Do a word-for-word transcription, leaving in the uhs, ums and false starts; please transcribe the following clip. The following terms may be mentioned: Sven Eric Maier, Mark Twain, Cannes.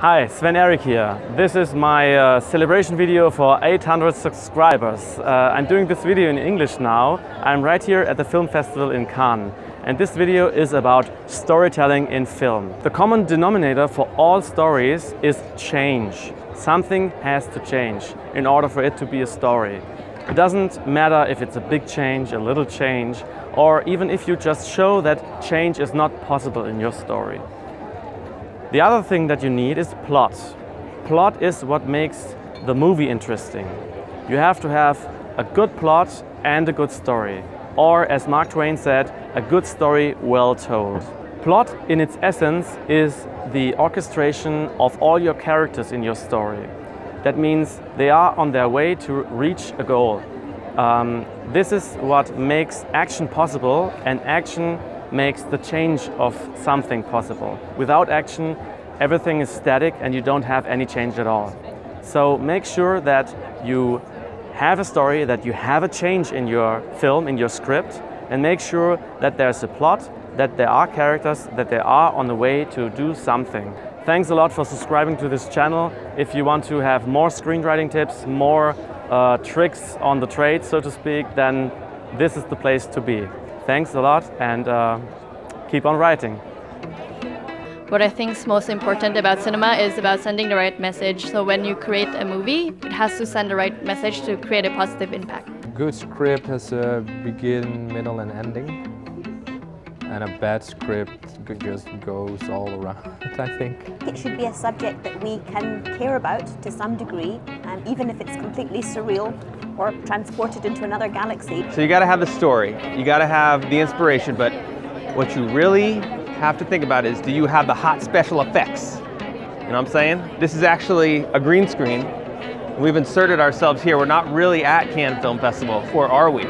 Hi, Sven Eric here. This is my uh, celebration video for eight hundred subscribers. Uh, I'm doing this video in English now. I'm right here at the film festival in Cannes. And this video is about storytelling in film. The common denominator for all stories is change. Something has to change in order for it to be a story. It doesn't matter if it's a big change, a little change, or even if you just show that change is not possible in your story. The other thing that you need is plot. Plot is what makes the movie interesting. You have to have a good plot and a good story. Or, as Mark Twain said, a good story well told. Plot, in its essence, is the orchestration of all your characters in your story. That means they are on their way to reach a goal. Um, this is what makes action possible, and action makes the change of something possible. Without action, everything is static and you don't have any change at all. So make sure that you have a story, that you have a change in your film, in your script, and make sure that there's a plot, that there are characters, that they are on the way to do something. Thanks a lot for subscribing to this channel. If you want to have more screenwriting tips, more uh, tricks on the trade, so to speak, then this is the place to be. Thanks a lot, and uh, keep on writing. What I think is most important about cinema is about sending the right message. So when you create a movie, it has to send the right message to create a positive impact. A good script has a begin, middle and ending. And a bad script just goes all around, I think. It should be a subject that we can care about to some degree, um, even if it's completely surreal or transported into another galaxy. So you gotta have the story, you gotta have the inspiration, but what you really have to think about is, do you have the hot special effects? You know what I'm saying? This is actually a green screen. We've inserted ourselves here. We're not really at Cannes Film Festival, or are we?